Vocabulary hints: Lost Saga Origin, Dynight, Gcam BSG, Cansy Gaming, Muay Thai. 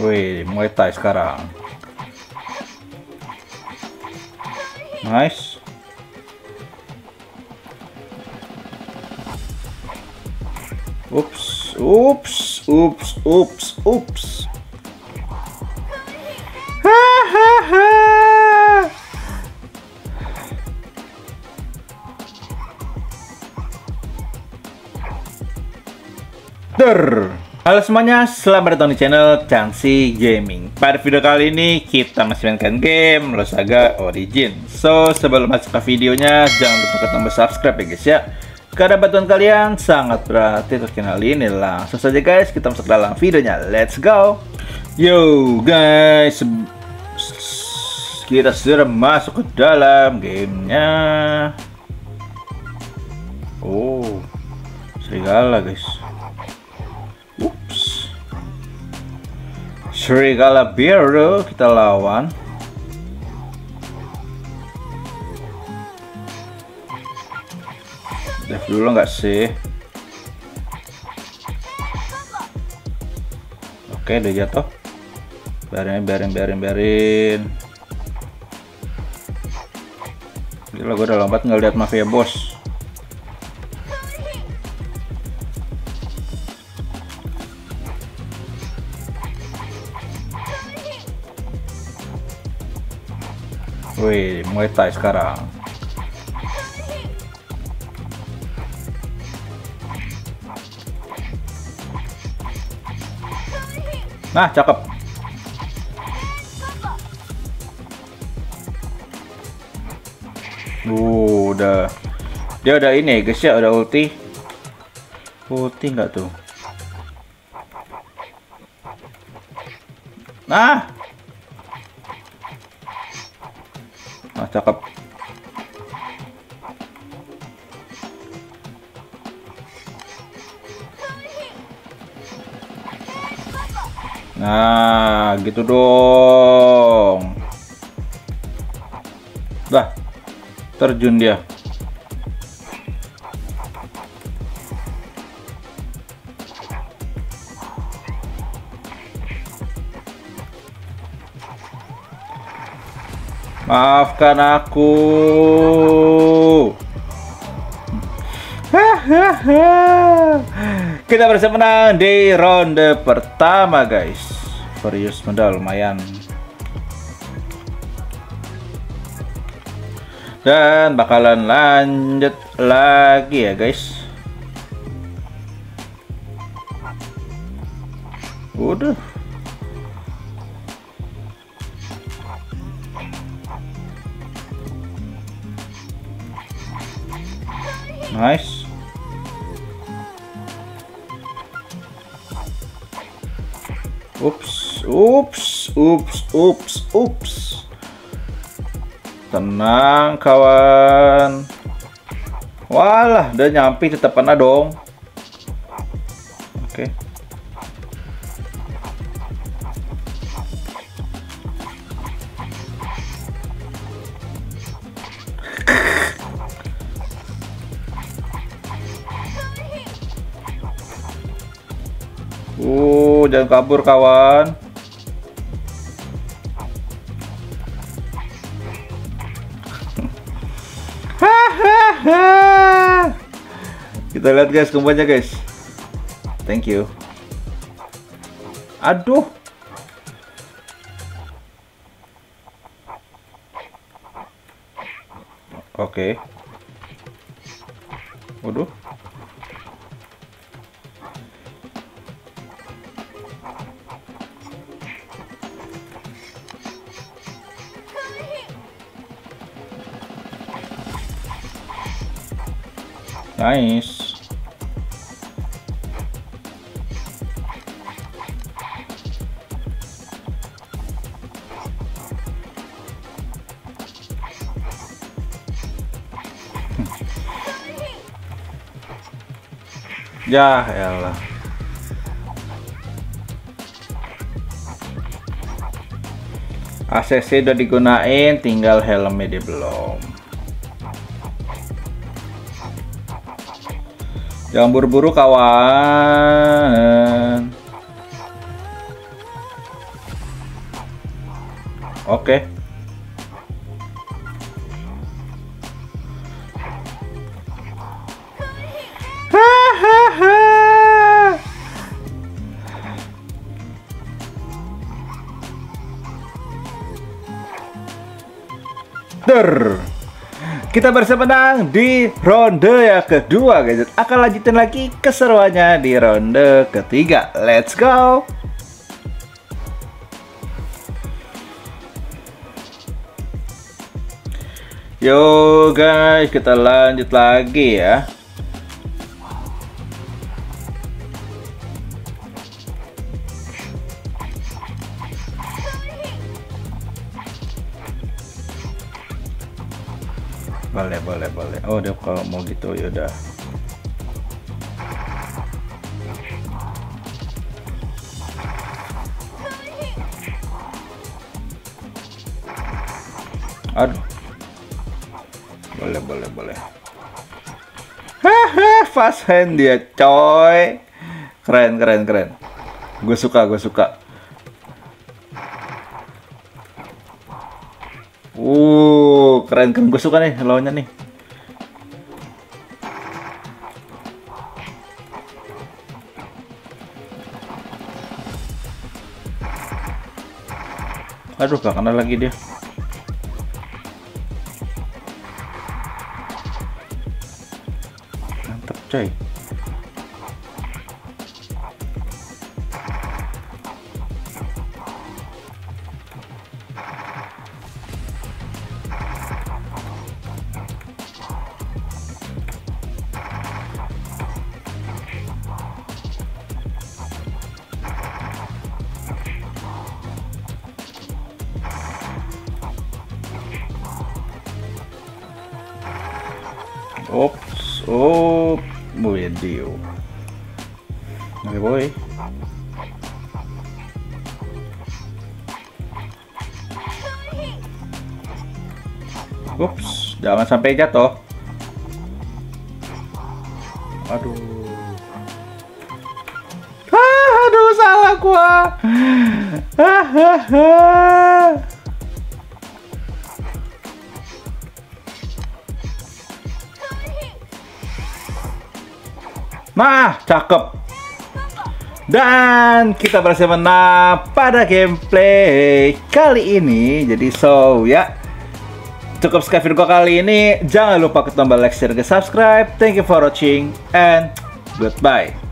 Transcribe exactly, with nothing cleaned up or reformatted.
Wih, Muay Thai sekarang. Nice. Ups, ups, ups, ups, ups. Halo semuanya, selamat datang di channel Cansy Gaming. Pada video kali ini kita masih mainkan game Lost Saga Origin. So, sebelum masuk ke videonya, jangan lupa tekan tombol subscribe ya guys ya. Karena bantuan kalian sangat berarti untuk channel ini. Langsung saja guys, kita masuk dalam videonya. Let's go. Yo guys, kita sudah masuk ke dalam gamenya. Oh, serigala guys. Serigala biru kita lawan. Dev dulu nggak sih? Oke, udah jatuh. Biarin, biarin, biarin, biarin. Gila, gue udah lompat nggak lihat mafia bos. Wih, Muay Thai sekarang. Nah, cakep. Uh, udah. Dia udah ini guys ya, udah ulti. Ulti nggak tuh? Nah. Nah, cakep. Nah, gitu dong. Dah, terjun dia. Maafkan aku. Kita berhasil menang di ronde pertama guys. Various medal lumayan. Dan bakalan lanjut lagi ya guys. Waduh. Nice. Ups, ups, ups, ups, ups. Tenang kawan. Walah, udah nyampe tetap kena dong. Oke. Okay. Uh, jangan kabur kawan. Kita lihat guys, kembali guys. Thank you. Aduh. Oke. Okay. Waduh. Nice. Ya, elah. A C C udah digunain, tinggal helmnya dia belum. Jangan buru-buru kawan. Oke. Ter. Kita bersama menang di ronde yang kedua, guys. Akan lanjutin lagi keseruannya di ronde ketiga. Let's go. Yo guys, kita lanjut lagi ya. Boleh, boleh, boleh. Oh, dia kalau mau gitu ya udah. Aduh. Boleh, boleh, boleh. Haha, fast hand dia, coy. Keren, keren, keren. Gue suka, gue suka. Uh, keren keren, gue suka nih lawannya nih. Aduh, gak kena lagi dia. Mantap coy. Ops, oh, boy, deal. Oke, boy. Ops, jangan sampai jatuh. Aduh. Ah, aduh, salah gua. Ah, ah, ah. Nah, cakep. Dan kita berhasil menang pada gameplay kali ini. Jadi so ya, cukup sekian video kali ini. Jangan lupa tombol like, share, dan subscribe. Thank you for watching and goodbye.